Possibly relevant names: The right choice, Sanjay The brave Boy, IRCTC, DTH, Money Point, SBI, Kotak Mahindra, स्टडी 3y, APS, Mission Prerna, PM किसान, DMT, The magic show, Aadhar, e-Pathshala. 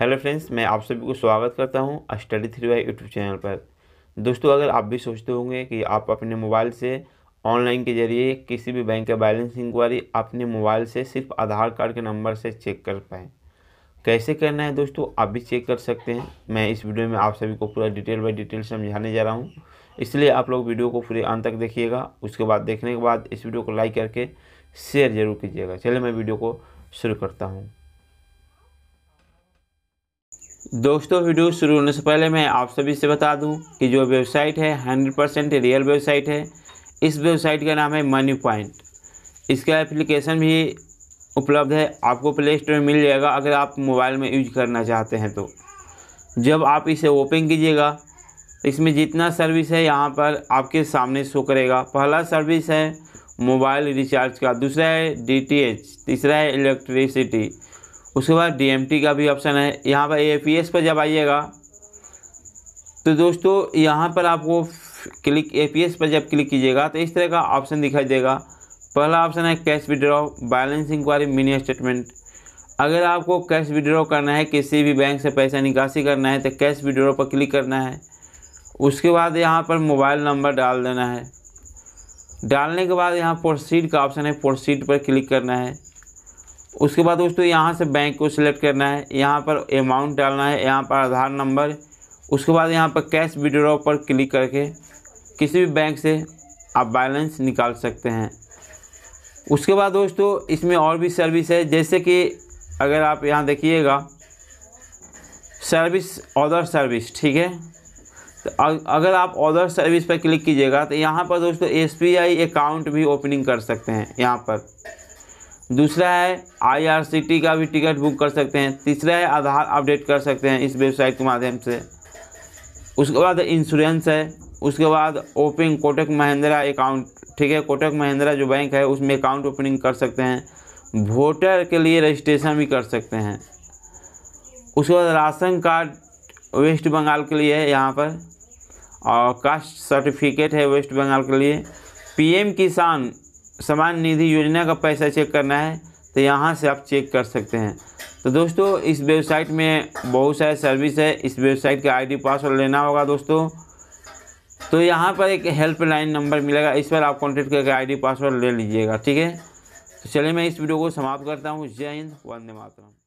Hello friends, मैं आप सभी को स्वागत करता हूं स्टडी 3y यूट्यूब चैनल पर। दोस्तों, अगर आप भी सोचते होंगे कि आप अपने मोबाइल से ऑनलाइन के जरिए किसी भी बैंक का बैलेंस इंक्वायरी अपने मोबाइल से सिर्फ आधार कार्ड के नंबर से चेक कर पाएँ, कैसे करना है दोस्तों आप भी चेक कर सकते हैं। मैं इस वीडियो में आप सभी को पूरा डिटेल बाई डिटेल समझाने जा रहा हूँ, इसलिए आप लोग वीडियो को पूरे अंत तक देखिएगा। उसके बाद देखने के बाद इस वीडियो को लाइक करके शेयर जरूर कीजिएगा। चलिए मैं वीडियो को शुरू करता हूँ। दोस्तों, वीडियो शुरू होने से पहले मैं आप सभी से बता दूं कि जो वेबसाइट है 100% रियल वेबसाइट है। इस वेबसाइट का नाम है मनी पॉइंट। इसका एप्लीकेशन भी उपलब्ध है, आपको प्ले स्टोर में मिल जाएगा अगर आप मोबाइल में यूज करना चाहते हैं। तो जब आप इसे ओपन कीजिएगा, इसमें जितना सर्विस है यहाँ पर आपके सामने शो करेगा। पहला सर्विस है मोबाइल रिचार्ज का, दूसरा है DTH, तीसरा है इलेक्ट्रिसिटी, उसके बाद DMT का भी ऑप्शन है। यहाँ पर APS पर जब आइएगा तो दोस्तों यहाँ पर आपको APS पर जब क्लिक कीजिएगा तो इस तरह का ऑप्शन दिखाई देगा। पहला ऑप्शन है cash withdraw, balance inquiry, mini statement. अगर आपको कैश विड्रॉ करना है, किसी भी बैंक से पैसा निकासी करना है तो कैश विड्रॉ पर क्लिक करना है। उसके बाद यहाँ पर मोबाइल नंबर डाल देना है। डालने के बाद यहाँ प्रोसीड का ऑप्शन है, प्रोसीड पर क्लिक करना है। उसके बाद दोस्तों यहाँ से बैंक को सिलेक्ट करना है, यहाँ पर अमाउंट डालना है, यहाँ पर आधार नंबर, उसके बाद यहाँ पर कैश विड्रॉ पर क्लिक करके किसी भी बैंक से आप बैलेंस निकाल सकते हैं। उसके बाद दोस्तों इसमें और भी सर्विस है, जैसे कि अगर आप यहाँ देखिएगा सर्विस, अदर सर्विस, ठीक है। तो अगर आप अदर सर्विस पर क्लिक कीजिएगा तो यहाँ पर दोस्तों SBI अकाउंट भी ओपनिंग कर सकते हैं। यहाँ पर दूसरा है IRCTC का भी टिकट बुक कर सकते हैं। तीसरा है आधार अपडेट कर सकते हैं इस वेबसाइट के माध्यम से। उसके बाद इंश्योरेंस है, उसके बाद ओपन कोटक महिंद्रा अकाउंट, ठीक है। कोटक महिंद्रा जो बैंक है उसमें अकाउंट ओपनिंग कर सकते हैं। वोटर के लिए रजिस्ट्रेशन भी कर सकते हैं। उसके बाद राशन कार्ड वेस्ट बंगाल के लिए है यहाँ पर, और कास्ट सर्टिफिकेट है वेस्ट बंगाल के लिए। PM किसान सम्मान निधि योजना का पैसा चेक करना है तो यहाँ से आप चेक कर सकते हैं। तो दोस्तों इस वेबसाइट में बहुत सारे सर्विस है। इस वेबसाइट का ID पासवर्ड लेना होगा दोस्तों। तो यहाँ पर एक हेल्पलाइन नंबर मिलेगा, इस पर आप कॉन्टेक्ट करके ID पासवर्ड ले लीजिएगा, ठीक है। तो चलिए मैं इस वीडियो को समाप्त करता हूँ। जय हिंद, वंदे मातरम।